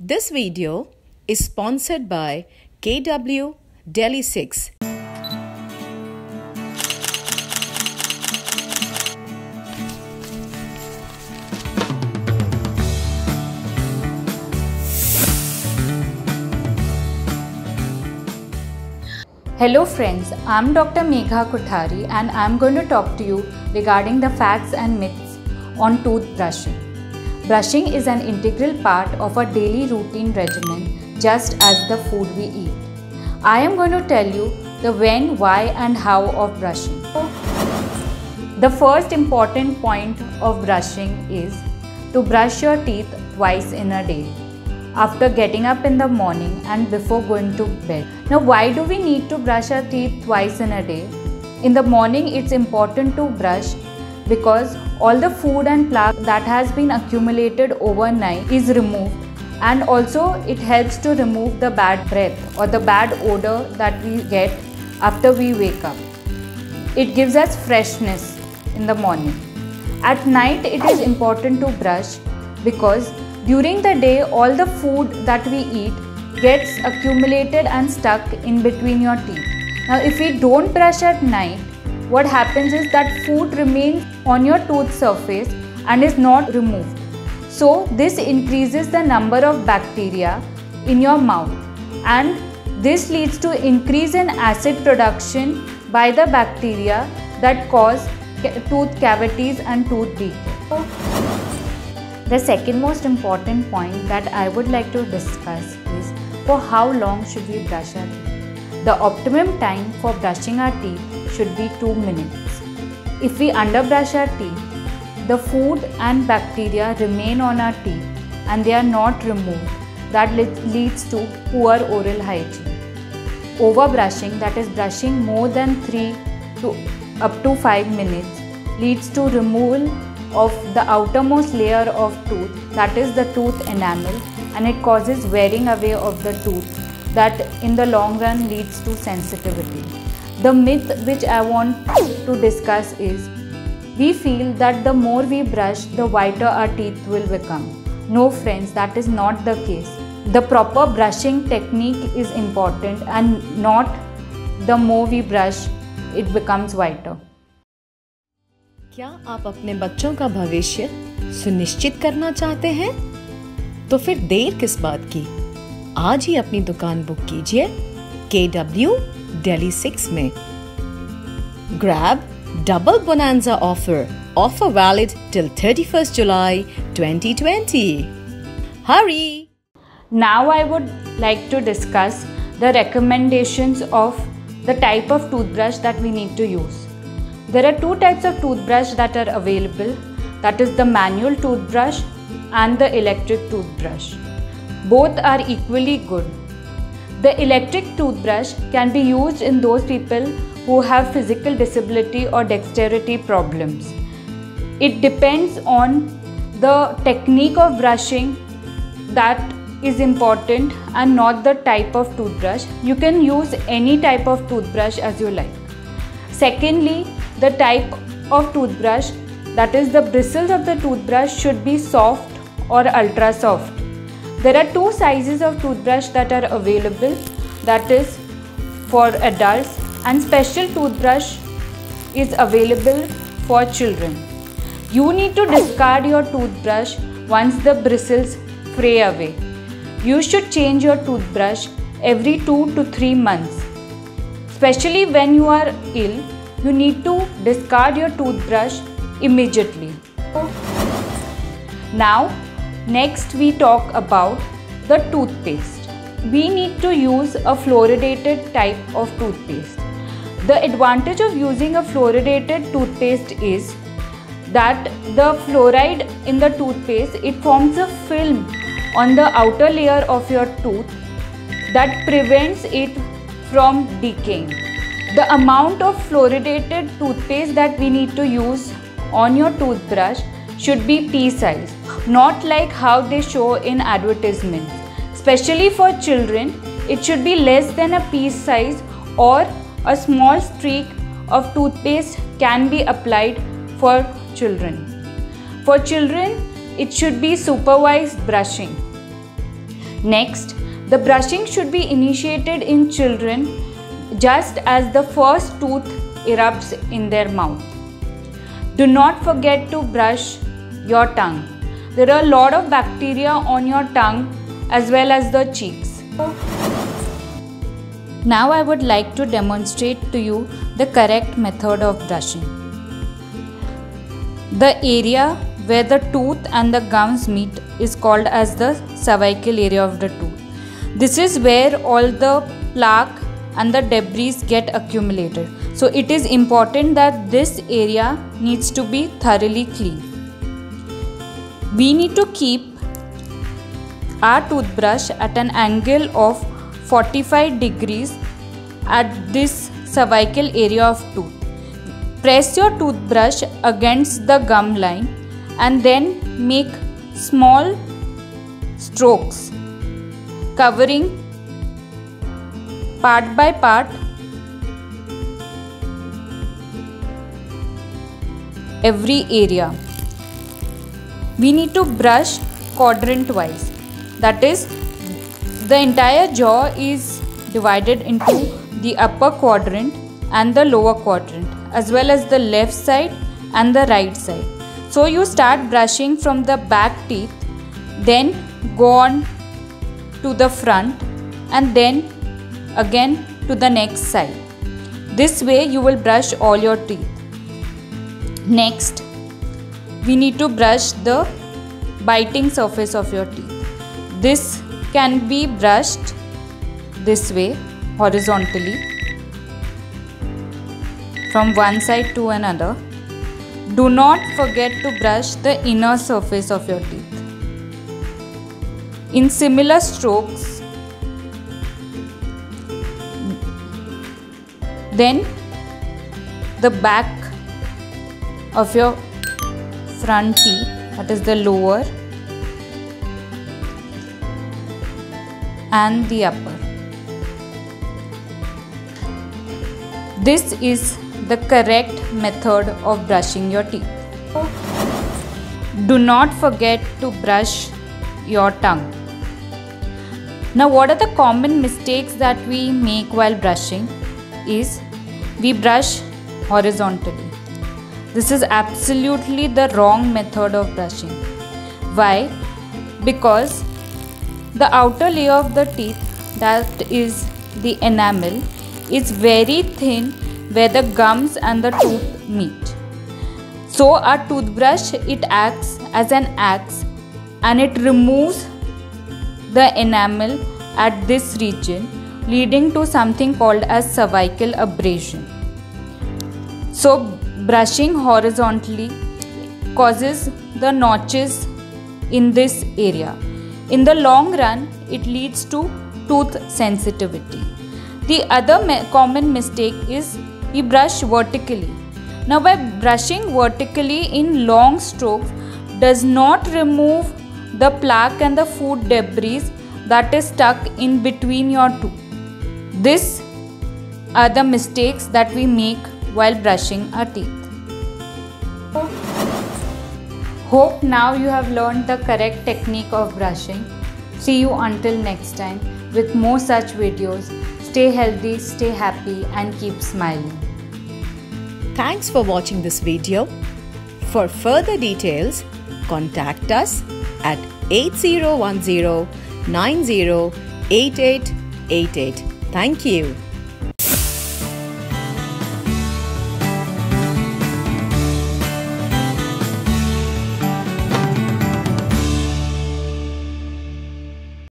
This video is sponsored by KW Delhi 6. Hello friends, I am Dr. Megha Kothari and I am going to talk to you regarding the facts and myths on toothbrushing. Brushing is an integral part of our daily routine regimen, just as the food we eat. I am going to tell you the when, why and how of brushing. The first important point of brushing is to brush your teeth twice in a day, after getting up in the morning and before going to bed. Now, why do we need to brush our teeth twice in a day? In the morning, it's important to brush because all the food and plaque that has been accumulated overnight is removed, and also it helps to remove the bad breath or the bad odor that we get after we wake up. It gives us freshness in the morning. At night, it is important to brush because during the day all the food that we eat gets accumulated and stuck in between your teeth. Now, if we don't brush at night, what happens is that food remains on your tooth surface and is not removed. So this increases the number of bacteria in your mouth, and this leads to increase in acid production by the bacteria that cause tooth cavities and tooth decay. The second most important point that I would like to discuss is for how long should we brush our teeth. The optimum time for brushing our teeth should be 2 minutes. If we underbrush our teeth, the food and bacteria remain on our teeth and they are not removed. That leads to poor oral hygiene. Overbrushing, that is brushing more than 3 to up to 5 minutes, leads to removal of the outermost layer of tooth, that is the tooth enamel, and it causes wearing away of the tooth. That in the long run leads to sensitivity. The myth which I want to discuss is, we feel that the more we brush, the whiter our teeth will become. No friends, that is not the case. The proper brushing technique is important, and not the more we brush, it becomes whiter. क्या आप अपने बच्चों का भविष्य सुनिश्चित करना चाहते हैं? तो फिर देर किस बात की? आज ही अपनी दुकान बुक कीजिए KW Delhi 6 में। Grab double bonanza offer valid till 31st July 2020. Hurry! Now I would like to discuss the recommendations of the type of toothbrush that we need to use. There are two types of toothbrush that are available, that is the manual toothbrush and the electric toothbrush. Both are equally good. The electric toothbrush can be used in those people who have physical disability or dexterity problems. It depends on the technique of brushing that is important and not the type of toothbrush. You can use any type of toothbrush as you like. Secondly, the type of toothbrush, that is the bristles of the toothbrush, should be soft or ultra soft. There are two sizes of toothbrush that are available, that is for adults, and special toothbrush is available for children. You need to discard your toothbrush once the bristles fray away. You should change your toothbrush every 2 to 3 months. Especially when you are ill, you need to discard your toothbrush immediately. Now, next we talk about the toothpaste. We need to use a fluoridated type of toothpaste. The advantage of using a fluoridated toothpaste is that the fluoride in the toothpaste, it forms a film on the outer layer of your tooth that prevents it from decaying. The amount of fluoridated toothpaste that we need to use on your toothbrush should be pea size, not like how they show in advertisements. Especially for children, it should be less than a pea size, or a small streak of toothpaste can be applied for children. For children, it should be supervised brushing. Next, the brushing should be initiated in children just as the first tooth erupts in their mouth. Do not forget to brush your tongue. There are a lot of bacteria on your tongue as well as the cheeks. Now I would like to demonstrate to you the correct method of brushing. The area where the tooth and the gums meet is called as the cervical area of the tooth. This is where all the plaque and the debris get accumulated. So it is important that this area needs to be thoroughly clean. We need to keep our toothbrush at an angle of 45 degrees at this cervical area of tooth. Press your toothbrush against the gum line and then make small strokes, covering part by part every area. We need to brush quadrant-wise. That is, the entire jaw is divided into the upper quadrant and the lower quadrant, as well as the left side and the right side. So you start brushing from the back teeth, then go on to the front and then again to the next side. This way you will brush all your teeth. Next, we need to brush the biting surface of your teeth. This can be brushed this way, horizontally, from one side to another. Do not forget to brush the inner surface of your teeth. In similar strokes, then the back of your front teeth, that is the lower and the upper. This is the correct method of brushing your teeth. Do not forget to brush your tongue. Now, what are the common mistakes that we make while brushing is we brush horizontally. This is absolutely the wrong method of brushing. Why? Because the outer layer of the teeth, that is the enamel, is very thin where the gums and the tooth meet. So our toothbrush, it acts as an axe and it removes the enamel at this region, leading to something called as cervical abrasion. So brushing horizontally causes the notches in this area. In the long run, it leads to tooth sensitivity. The other common mistake is we brush vertically. Now, by brushing vertically in long strokes does not remove the plaque and the food debris that is stuck in between your tooth. These are the mistakes that we make while brushing our teeth. Hope now you have learned the correct technique of brushing. See you until next time with more such videos. Stay healthy, stay happy and keep smiling. Thanks for watching this video. For further details, contact us at 8010 908888. Thank you.